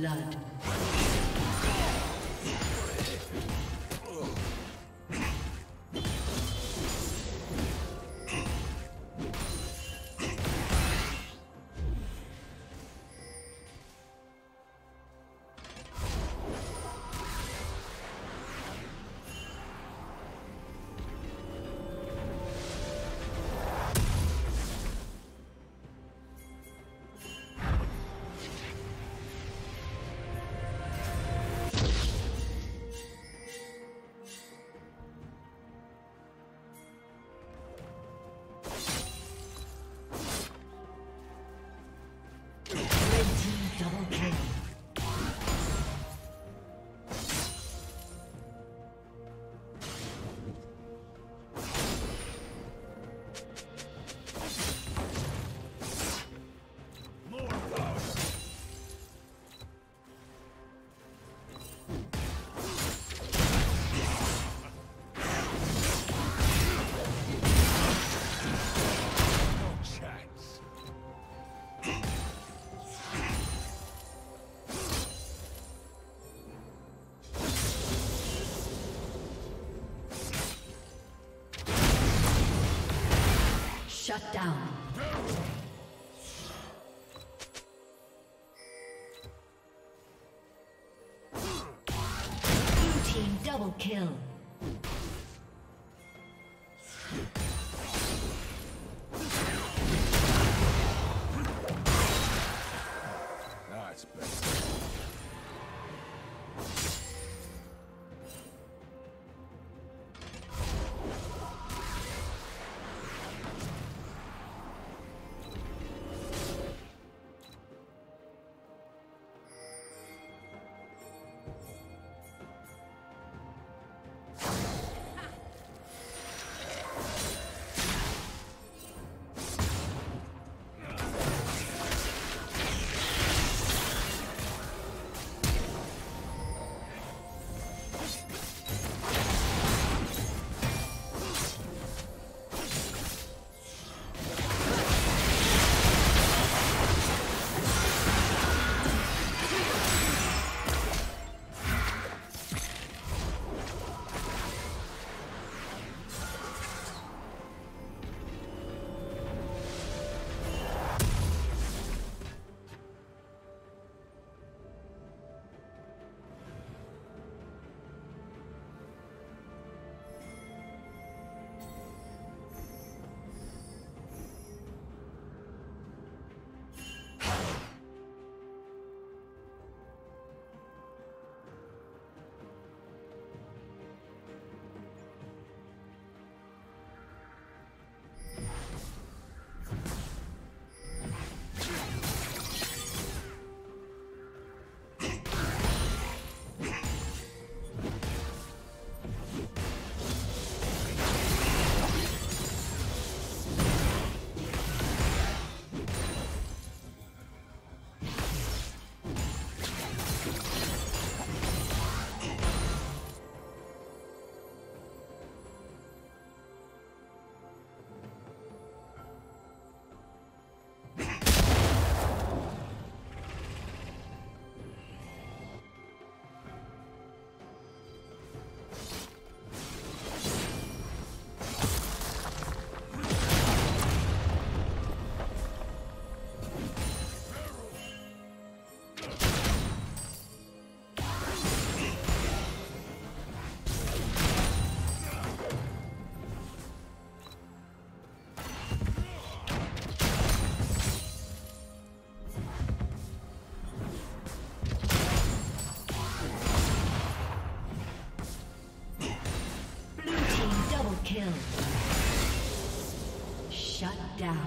blood. Shut down. Blue team double kill. Shut down.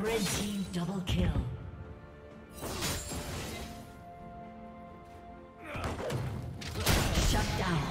Red team double kill. Shut down.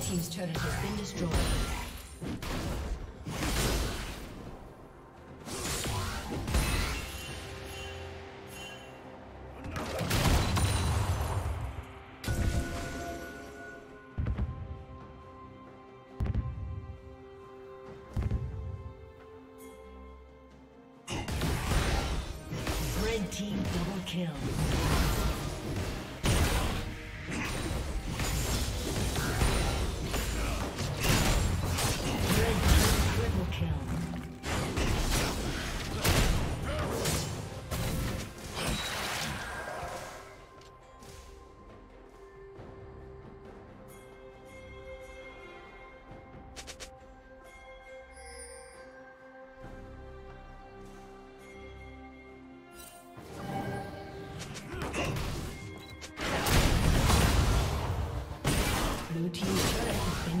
Team's turret has been destroyed. Blue team's turret has been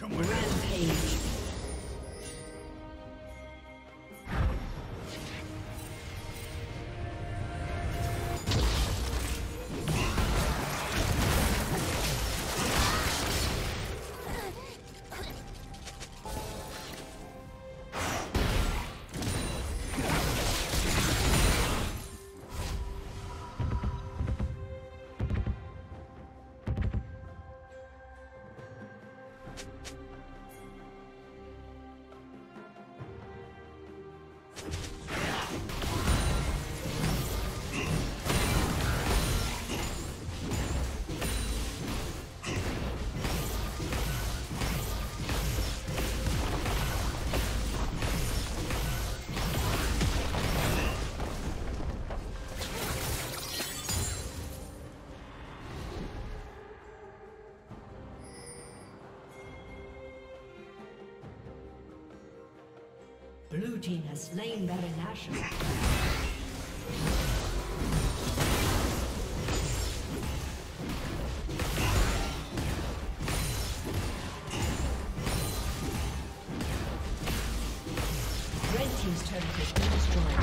Rampage. Blue team has slain Baron Nashor. Red team's turret has been destroyed.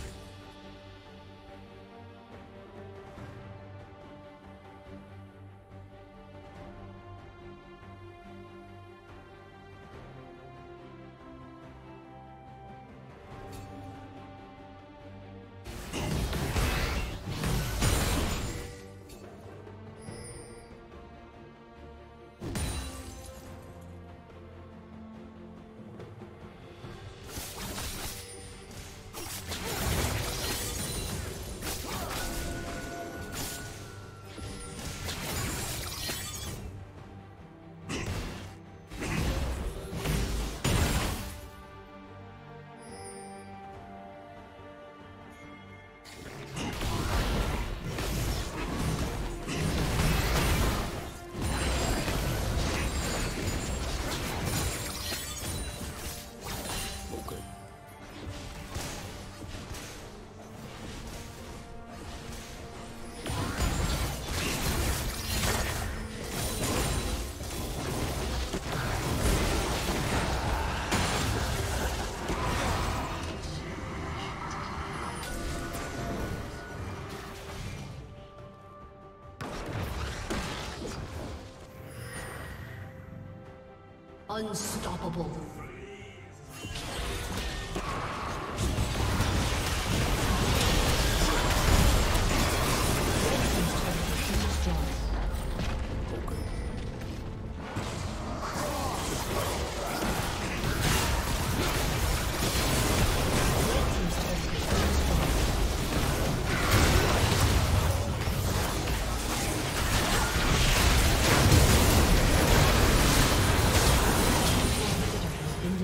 Unstoppable.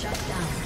Shut down.